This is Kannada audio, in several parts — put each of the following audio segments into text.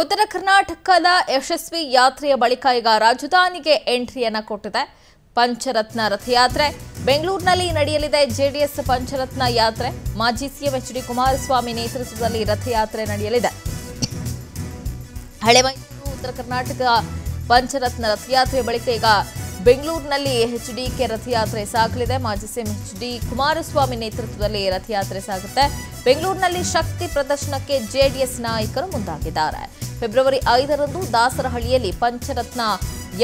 ಉತ್ತರ ಕರ್ನಾಟಕದ ಯಶಸ್ವಿ ಯಾತ್ರೆಯ ಬಳಿಕ ಈಗ ರಾಜಧಾನಿಗೆ ಎಂಟ್ರಿಯನ್ನ ಕೊಟ್ಟಿದೆ ಪಂಚರತ್ನ ರಥಯಾತ್ರೆ। ಬೆಂಗಳೂರಿನಲ್ಲಿ ನಡೆಯಲಿದೆ ಜೆಡಿಎಸ್ ಪಂಚರತ್ನ ಯಾತ್ರೆ। ಮಾಜಿ ಸಿಎಂ ಎಚ್.ಡಿ. ಕುಮಾರಸ್ವಾಮಿ ನೇತೃತ್ವದಲ್ಲಿ ರಥಯಾತ್ರೆ ನಡೆಯಲಿದೆ। ಹಳೆ ಮೈಸೂರು ಉತ್ತರ ಕರ್ನಾಟಕ ಪಂಚರತ್ನ ರಥಯಾತ್ರೆ ಬಳಿಕ ಈಗ ಬೆಂಗಳೂರಿನಲ್ಲಿ ಎಚ್ಡಿಕೆ ರಥಯಾತ್ರೆ ಸಾಗಲಿದೆ। ಮಾಜಿ ಸಿಎಂ ಎಚ್.ಡಿ. ಕುಮಾರಸ್ವಾಮಿ ನೇತೃತ್ವದಲ್ಲಿ ರಥಯಾತ್ರೆ ಸಾಗುತ್ತೆ। ಬೆಂಗಳೂರಿನಲ್ಲಿ ಶಕ್ತಿ ಪ್ರದರ್ಶನಕ್ಕೆ ಜೆಡಿಎಸ್ ನಾಯಕರು ಮುಂದಾಗಿದ್ದಾರೆ। ಫೆಬ್ರವರಿ 5ರಂದು ದಾಸರಹಳ್ಳಿಯಲ್ಲಿ ಪಂಚರತ್ನ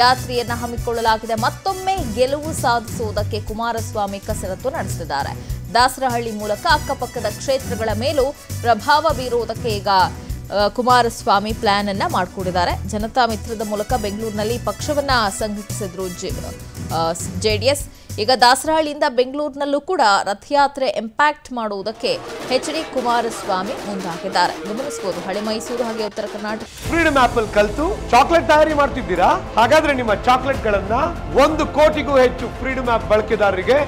ಯಾತ್ರೆಯನ್ನು ಹಮ್ಮಿಕೊಳ್ಳಲಾಗಿದೆ। ಮತ್ತೊಮ್ಮೆ ಗೆಲುವು ಸಾಧಿಸುವುದಕ್ಕೆ ಕುಮಾರಸ್ವಾಮಿ ಕಸರತ್ತು ನಡೆಸಿದ್ದಾರೆ। ದಾಸರಹಳ್ಳಿ ಮೂಲಕ ಅಕ್ಕಪಕ್ಕದ ಕ್ಷೇತ್ರಗಳ ಮೇಲೂ ಪ್ರಭಾವ ಬೀರುವುದಕ್ಕೆ ಈಗ ಕುಮಾರಸ್ವಾಮಿ ಪ್ಲಾನ್ ಅನ್ನ ಮಾಡಿಕೊಂಡಿದ್ದಾರೆ। ಜನತಾ ಮಿತ್ರದ ಮೂಲಕ ಬೆಂಗಳೂರಿನಲ್ಲಿ ಪಕ್ಷವನ್ನ ಸಂಘಟಿಸಿದ್ರು ಜೆಡಿಎಸ್। ಈಗ ದಾಸರಹಳ್ಳಿಯಿಂದ ಬೆಂಗಳೂರಿನಲ್ಲೂ ಕೂಡ ರಥಯಾತ್ರೆ ಇಂಪ್ಯಾಕ್ಟ್ ಮಾಡುವುದಕ್ಕೆ ಎಚ್.ಡಿ. ಕುಮಾರಸ್ವಾಮಿ ಮುಂದಾಗಿದ್ದಾರೆ। ಗಮನಿಸಬಹುದು, ಹಳೆ ಮೈಸೂರು ಹಾಗೆ ಉತ್ತರ ಕರ್ನಾಟಕ ಫ್ರೀಡಮ್ ಆಪ್ ಅಲ್ಲಿ ಕಲಿತು ಚಾಕ್ಲೇಟ್ ತಯಾರಿ ಮಾಡ್ತಿದ್ದೀರಾ? ಹಾಗಾದ್ರೆ ನಿಮ್ಮ ಚಾಕ್ಲೇಟ್ ಗಳನ್ನ 1 ಕೋಟಿಗೂ ಹೆಚ್ಚು ಫ್ರೀಡಮ್ ಆಪ್ ಬಳಕೆದಾರರಿಗೆ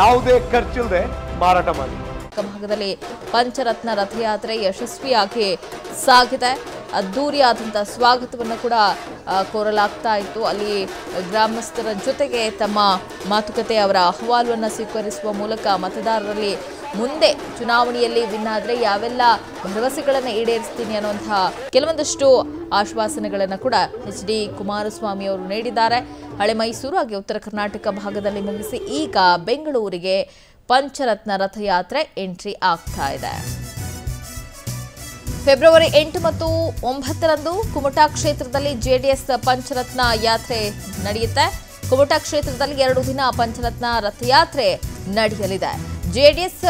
ಯಾವುದೇ ಖರ್ಚಿಲ್ಲದೆ ಮಾರಾಟ ಮಾಡಿ। ಭಾಗದಲ್ಲಿ ಪಂಚರತ್ನ ರಥಯಾತ್ರೆ ಯಶಸ್ವಿಯಾಗಿ ಸಾಗಿದೆ। ಅದ್ದೂರಿಯಾದಂಥ ಸ್ವಾಗತವನ್ನು ಕೂಡ ಕೋರಲಾಗ್ತಾ ಇತ್ತು। ಅಲ್ಲಿ ಗ್ರಾಮಸ್ಥರ ಜೊತೆಗೆ ತಮ್ಮ ಮಾತುಕತೆ, ಅವರ ಅಹವಾಲುವನ್ನು ಸ್ವೀಕರಿಸುವ ಮೂಲಕ ಮತದಾರರಲ್ಲಿ ಮುಂದೆ ಚುನಾವಣೆಯಲ್ಲಿ ವಿನ್ ಆದರೆ ಯಾವೆಲ್ಲ ಭರವಸೆಗಳನ್ನು ಈಡೇರಿಸ್ತೀನಿ ಅನ್ನುವಂಥ ಕೆಲವೊಂದಷ್ಟು ಆಶ್ವಾಸನೆಗಳನ್ನು ಕೂಡ ಎಚ್.ಡಿ. ಕುಮಾರಸ್ವಾಮಿ ಅವರು ನೀಡಿದ್ದಾರೆ। ಹಳೆ ಮೈಸೂರು ಹಾಗೆ ಉತ್ತರ ಕರ್ನಾಟಕ ಭಾಗದಲ್ಲಿ ಮುಗಿಸಿ ಈಗ ಬೆಂಗಳೂರಿಗೆ ಪಂಚರತ್ನ ರಥಯಾತ್ರೆ ಎಂಟ್ರಿ ಆಗ್ತಾ ಇದೆ। ಫೆಬ್ರವರಿ 8 ಮತ್ತು 9ರಂದು ಕುಮಟಾ ಕ್ಷೇತ್ರದಲ್ಲಿ ಜೆಡಿಎಸ್ ಪಂಚರತ್ನ ಯಾತ್ರೆ ನಡೆಯುತ್ತೆ। ಕುಮಟಾ ಕ್ಷೇತ್ರದಲ್ಲಿ 2 ದಿನ ಪಂಚರತ್ನ ರಥಯಾತ್ರೆ ನಡೆಯಲಿದೆ। ಜೆಡಿಎಸ್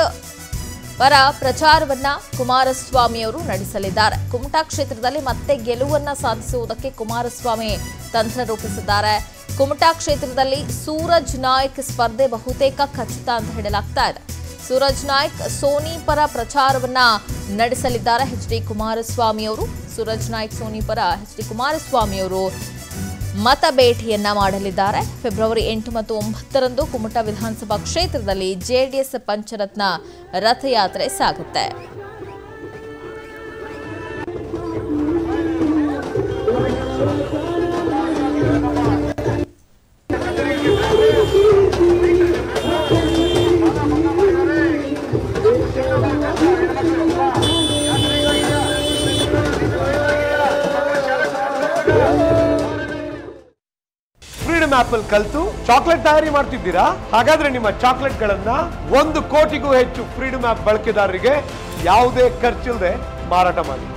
ಪರ ಪ್ರಚಾರವನ್ನ ಕುಮಾರಸ್ವಾಮಿ ಅವರು ನಡೆಸಲಿದ್ದಾರೆ। ಕುಮಟಾ ಕ್ಷೇತ್ರದಲ್ಲಿ ಮತ್ತೆ ಗೆಲುವನ್ನು ಸಾಧಿಸುವುದಕ್ಕೆ ಕುಮಾರಸ್ವಾಮಿ ತಂತ್ರ ರೂಪಿಸಿದ್ದಾರೆ। ಕುಮಟಾ ಕ್ಷೇತ್ರದಲ್ಲಿ ಸೂರಜ್ ನಾಯ್ಕ್ ಸ್ಪರ್ಧೆ ಬಹುತೇಕ ಖಚಿತ ಅಂತ ಹೇಳಲಾಗ್ತಾ ಇದೆ। ಸೂರಜ್ ನಾಯ್ಕ್ ಸೋನಿ ಪರ ಪ್ರಚಾರವನ್ನ ನಡೆಸಲಿದ್ದಾರೆ ಎಚ್.ಡಿ. ಕುಮಾರಸ್ವಾಮಿ ಅವರು। ಸೂರಜ್ ನಾಯ್ಕ್ ಸೋನಿ ಪರ ಎಚ್.ಡಿ. ಕುಮಾರಸ್ವಾಮಿ ಅವರು ಮತ ಭೇಟಿಯನ್ನ ಮಾಡಲಿದ್ದಾರೆ। ಫೆಬ್ರವರಿ 8 ಮತ್ತು 9ರಂದು ಕುಮಟಾ ವಿಧಾನಸಭಾ ಕ್ಷೇತ್ರದಲ್ಲಿ ಜೆಡಿಎಸ್ ಪಂಚರತ್ನ ರಥಯಾತ್ರೆ ಸಾಗುತ್ತೆ। ಆಪಲ್ ಕಲ್ತು ಚಾಕ್ಲೇಟ್ ತಯಾರಿ ಮಾಡ್ತಿದ್ದೀರಾ? ಹಾಗಾದ್ರೆ ನಿಮ್ಮ ಚಾಕ್ಲೇಟ್ ಗಳನ್ನ 1 ಕೋಟಿಗೂ ಹೆಚ್ಚು ಫ್ರೀಡಮ್ ಆಪ್ ಬಳಕೆದಾರರಿಗೆ ಯಾವುದೇ ಖರ್ಚಿಲ್ಲದೆ ಮಾರಾಟ ಮಾಡಿ।